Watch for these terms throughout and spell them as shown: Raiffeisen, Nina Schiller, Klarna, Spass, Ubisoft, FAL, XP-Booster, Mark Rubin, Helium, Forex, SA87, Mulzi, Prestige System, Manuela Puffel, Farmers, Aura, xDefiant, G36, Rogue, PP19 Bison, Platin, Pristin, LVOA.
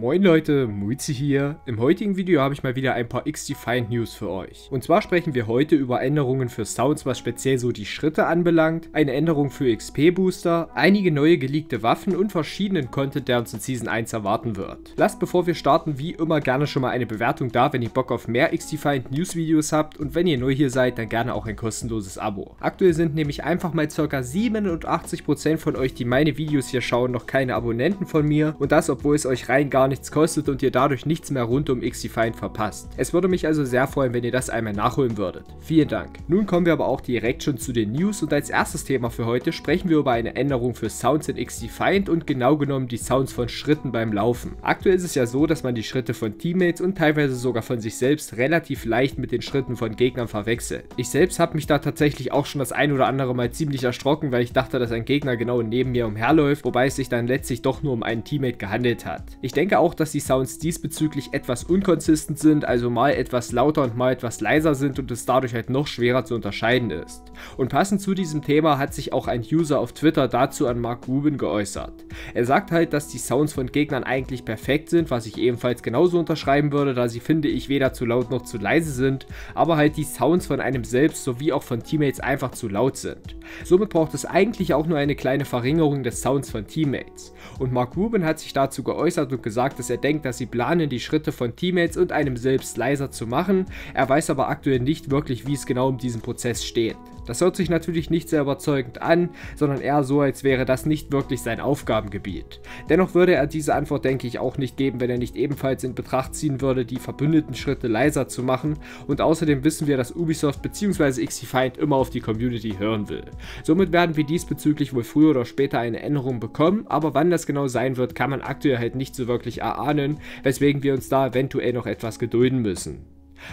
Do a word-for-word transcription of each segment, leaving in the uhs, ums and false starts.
Moin Leute, Mulzi hier. Im heutigen Video habe ich mal wieder ein paar xDefiant News für euch. Und zwar sprechen wir heute über Änderungen für Sounds, was speziell so die Schritte anbelangt, eine Änderung für X P Booster, einige neue geleakte Waffen und verschiedenen Content, der uns in Season eins erwarten wird. Lasst bevor wir starten wie immer gerne schon mal eine Bewertung da, wenn ihr Bock auf mehr xDefiant News Videos habt, und wenn ihr neu hier seid, dann gerne auch ein kostenloses Abo. Aktuell sind nämlich einfach mal ca. siebenundachtzig Prozent von euch, die meine Videos hier schauen, noch keine Abonnenten von mir, und das, obwohl es euch rein gar nichts kostet und ihr dadurch nichts mehr rund um xDefiant verpasst. Es würde mich also sehr freuen, wenn ihr das einmal nachholen würdet. Vielen Dank. Nun kommen wir aber auch direkt schon zu den News, und als erstes Thema für heute sprechen wir über eine Änderung für Sounds in xDefiant und genau genommen die Sounds von Schritten beim Laufen. Aktuell ist es ja so, dass man die Schritte von Teammates und teilweise sogar von sich selbst relativ leicht mit den Schritten von Gegnern verwechselt. Ich selbst habe mich da tatsächlich auch schon das ein oder andere Mal ziemlich erschrocken, weil ich dachte, dass ein Gegner genau neben mir umherläuft, wobei es sich dann letztlich doch nur um einen Teammate gehandelt hat. Ich denke, Ich denke auch, dass die Sounds diesbezüglich etwas unkonsistent sind, also mal etwas lauter und mal etwas leiser sind und es dadurch halt noch schwerer zu unterscheiden ist. Und passend zu diesem Thema hat sich auch ein User auf Twitter dazu an Mark Rubin geäußert. Er sagt halt, dass die Sounds von Gegnern eigentlich perfekt sind, was ich ebenfalls genauso unterschreiben würde, da sie, finde ich, weder zu laut noch zu leise sind, aber halt die Sounds von einem selbst sowie auch von Teammates einfach zu laut sind. Somit braucht es eigentlich auch nur eine kleine Verringerung des Sounds von Teammates. Und Mark Rubin hat sich dazu geäußert und gesagt, Sagt, dass er denkt, dass sie planen, die Schritte von Teammates und einem selbst leiser zu machen. Er weiß aber aktuell nicht wirklich, wie es genau um diesen Prozess steht. Das hört sich natürlich nicht sehr überzeugend an, sondern eher so, als wäre das nicht wirklich sein Aufgabengebiet. Dennoch würde er diese Antwort, denke ich, auch nicht geben, wenn er nicht ebenfalls in Betracht ziehen würde, die verbündeten Schritte leiser zu machen, und außerdem wissen wir, dass Ubisoft bzw. xDefiant immer auf die Community hören will. Somit werden wir diesbezüglich wohl früher oder später eine Änderung bekommen, aber wann das genau sein wird, kann man aktuell halt nicht so wirklich erahnen, weswegen wir uns da eventuell noch etwas gedulden müssen.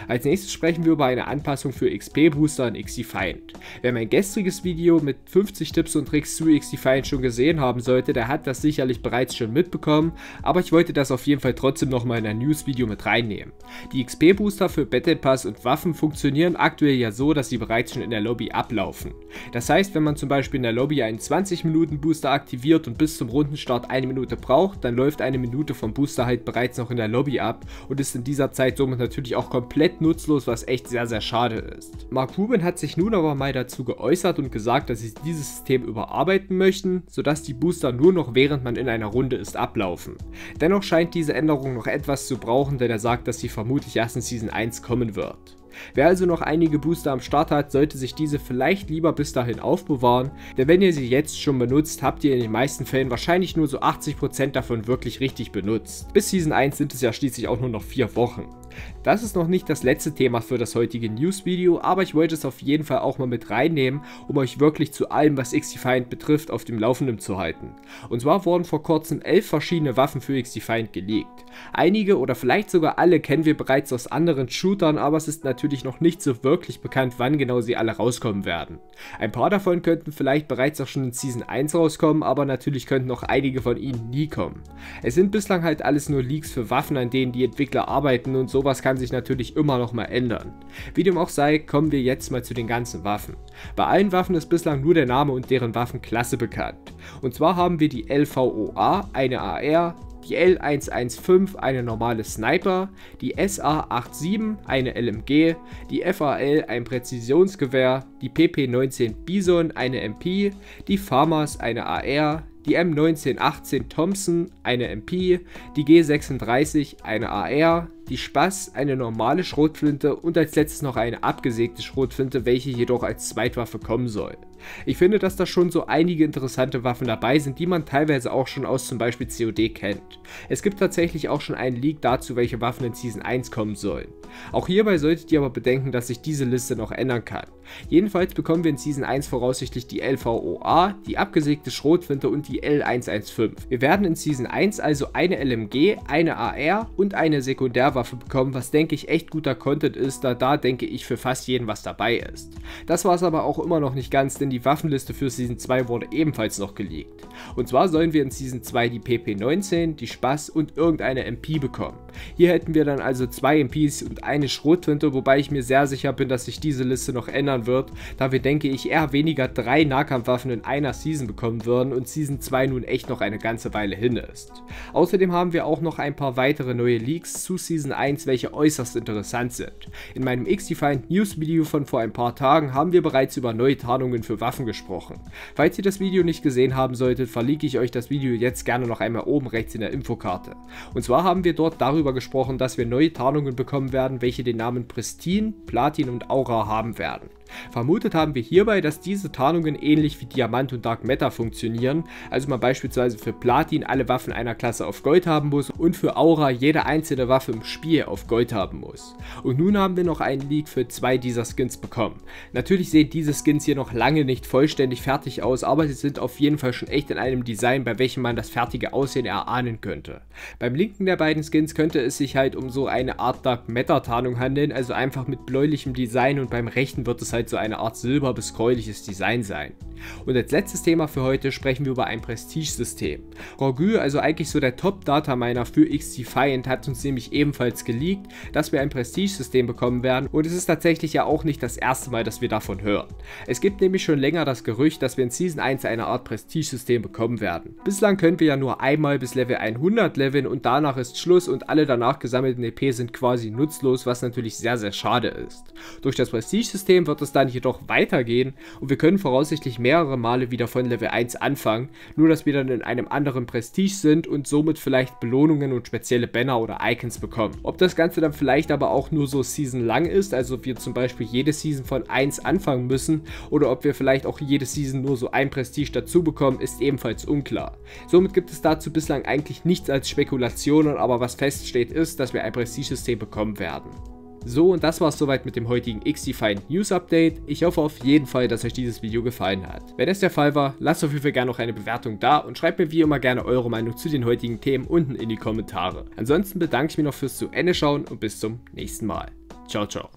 Als nächstes sprechen wir über eine Anpassung für X P-Booster in xDefiant. Wer mein gestriges Video mit fünfzig Tipps und Tricks zu xDefiant schon gesehen haben sollte, der hat das sicherlich bereits schon mitbekommen, aber ich wollte das auf jeden Fall trotzdem nochmal in ein News-Video mit reinnehmen. Die X P-Booster für Battle Pass und Waffen funktionieren aktuell ja so, dass sie bereits schon in der Lobby ablaufen. Das heißt, wenn man zum Beispiel in der Lobby einen zwanzig Minuten Booster aktiviert und bis zum Rundenstart eine Minute braucht, dann läuft eine Minute vom Booster halt bereits noch in der Lobby ab und ist in dieser Zeit somit natürlich auch komplett nutzlos, was echt sehr, sehr schade ist. Mark Rubin hat sich nun aber mal dazu geäußert und gesagt, dass sie dieses System überarbeiten möchten, sodass die Booster nur noch, während man in einer Runde ist, ablaufen. Dennoch scheint diese Änderung noch etwas zu brauchen, denn er sagt, dass sie vermutlich erst in Season eins kommen wird. Wer also noch einige Booster am Start hat, sollte sich diese vielleicht lieber bis dahin aufbewahren, denn wenn ihr sie jetzt schon benutzt, habt ihr in den meisten Fällen wahrscheinlich nur so achtzig Prozent davon wirklich richtig benutzt. Bis Season eins sind es ja schließlich auch nur noch vier Wochen. Das ist noch nicht das letzte Thema für das heutige News-Video, aber ich wollte es auf jeden Fall auch mal mit reinnehmen, um euch wirklich zu allem, was xDefiant betrifft, auf dem Laufenden zu halten. Und zwar wurden vor kurzem elf verschiedene Waffen für xDefiant geleakt. Einige oder vielleicht sogar alle kennen wir bereits aus anderen Shootern, aber es ist natürlich noch nicht so wirklich bekannt, wann genau sie alle rauskommen werden. Ein paar davon könnten vielleicht bereits auch schon in Season eins rauskommen, aber natürlich könnten auch einige von ihnen nie kommen. Es sind bislang halt alles nur Leaks für Waffen, an denen die Entwickler arbeiten, und sowas kann sich natürlich immer noch mal ändern. Wie dem auch sei, kommen wir jetzt mal zu den ganzen Waffen. Bei allen Waffen ist bislang nur der Name und deren Waffenklasse bekannt. Und zwar haben wir die L V O A, eine A R, die L hundertfünfzehn, eine normale Sniper, die S A siebenundachtzig, eine L M G, die F A L, ein Präzisionsgewehr, die P P neunzehn Bison, eine M P, die Farmers, eine A R, die M neunzehn achtzehn Thompson, eine M P, die G sechsunddreißig, eine A R, die Spass, eine normale Schrotflinte und als letztes noch eine abgesägte Schrotflinte, welche jedoch als Zweitwaffe kommen soll. Ich finde, dass da schon so einige interessante Waffen dabei sind, die man teilweise auch schon aus zum Beispiel C O D kennt. Es gibt tatsächlich auch schon einen Leak dazu, welche Waffen in Season eins kommen sollen. Auch hierbei solltet ihr aber bedenken, dass sich diese Liste noch ändern kann. Jedenfalls bekommen wir in Season eins voraussichtlich die L V O A, die abgesägte Schrotflinte und die L hundertfünfzehn. Wir werden in Season eins also eine L M G, eine A R und eine Sekundärwaffe bekommen, was, denke ich, echt guter Content ist, da da, denke ich, für fast jeden was dabei ist. Das war es aber auch immer noch nicht ganz, denn die Waffenliste für Season zwei wurde ebenfalls noch geleakt. Und zwar sollen wir in Season zwei die P P neunzehn, die Spaß und irgendeine M P bekommen. Hier hätten wir dann also zwei M Ps und eine Schrotflinte, wobei ich mir sehr sicher bin, dass sich diese Liste noch ändern wird, da wir, denke ich, eher weniger drei Nahkampfwaffen in einer Season bekommen würden und Season zwei nun echt noch eine ganze Weile hin ist. Außerdem haben wir auch noch ein paar weitere neue Leaks zu Season eins, welche äußerst interessant sind. In meinem xDefiant News Video von vor ein paar Tagen haben wir bereits über neue Tarnungen für Waffen gesprochen. Falls ihr das Video nicht gesehen haben solltet, verlinke ich euch das Video jetzt gerne noch einmal oben rechts in der Infokarte. Und zwar haben wir dort darüber gesprochen, dass wir neue Tarnungen bekommen werden, welche den Namen Pristin, Platin und Aura haben werden. Vermutet haben wir hierbei, dass diese Tarnungen ähnlich wie Diamant und Dark Matter funktionieren, also man beispielsweise für Platin alle Waffen einer Klasse auf Gold haben muss und für Aura jede einzelne Waffe im Spiel auf Gold haben muss. Und nun haben wir noch einen Leak für zwei dieser Skins bekommen. Natürlich sehen diese Skins hier noch lange nicht vollständig fertig aus, aber sie sind auf jeden Fall schon echt in einem Design, bei welchem man das fertige Aussehen erahnen könnte. Beim linken der beiden Skins könnte es sich halt um so eine Art Dark Matter Tarnung handeln, also einfach mit bläulichem Design, und beim rechten wird es halt so eine Art silber- bis gräuliches Design sein. Und als letztes Thema für heute sprechen wir über ein Prestige-System. Rogue, also eigentlich so der Top-Data-Miner für xDefiant, hat uns nämlich ebenfalls geleakt, dass wir ein Prestige-System bekommen werden, und es ist tatsächlich ja auch nicht das erste Mal, dass wir davon hören. Es gibt nämlich schon länger das Gerücht, dass wir in Season eins eine Art Prestige-System bekommen werden. Bislang können wir ja nur einmal bis Level hundert leveln und danach ist Schluss und alle danach gesammelten E P sind quasi nutzlos, was natürlich sehr sehr schade ist. Durch das Prestige-System wird es dann jedoch weitergehen und wir können voraussichtlich mehrere Male wieder von Level eins anfangen, nur dass wir dann in einem anderen Prestige sind und somit vielleicht Belohnungen und spezielle Banner oder Icons bekommen. Ob das Ganze dann vielleicht aber auch nur so Season lang ist, also wir zum Beispiel jede Season von eins anfangen müssen, oder ob wir vielleicht auch jede Season nur so ein Prestige dazu bekommen, ist ebenfalls unklar. Somit gibt es dazu bislang eigentlich nichts als Spekulationen, aber was feststeht ist, dass wir ein Prestige-System bekommen werden. So, und das war's soweit mit dem heutigen xDefiant News Update. Ich hoffe auf jeden Fall, dass euch dieses Video gefallen hat. Wenn es der Fall war, lasst auf jeden Fall gerne noch eine Bewertung da und schreibt mir wie immer gerne eure Meinung zu den heutigen Themen unten in die Kommentare. Ansonsten bedanke ich mich noch fürs zu Ende schauen und bis zum nächsten Mal. Ciao, ciao.